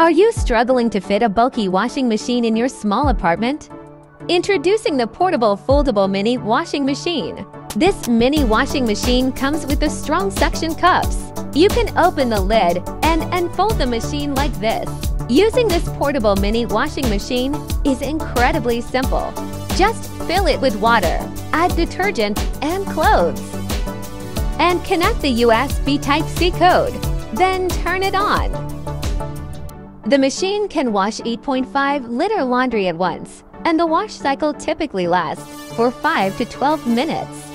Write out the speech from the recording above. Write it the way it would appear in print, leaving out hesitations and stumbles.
Are you struggling to fit a bulky washing machine in your small apartment? Introducing the portable foldable mini washing machine. This mini washing machine comes with the strong suction cups. You can open the lid and unfold the machine like this. Using this portable mini washing machine is incredibly simple. Just fill it with water, add detergent and clothes, and connect the USB Type-C code. Then turn it on. The machine can wash 8.5-liter laundry at once, and the wash cycle typically lasts for 5 to 12 minutes.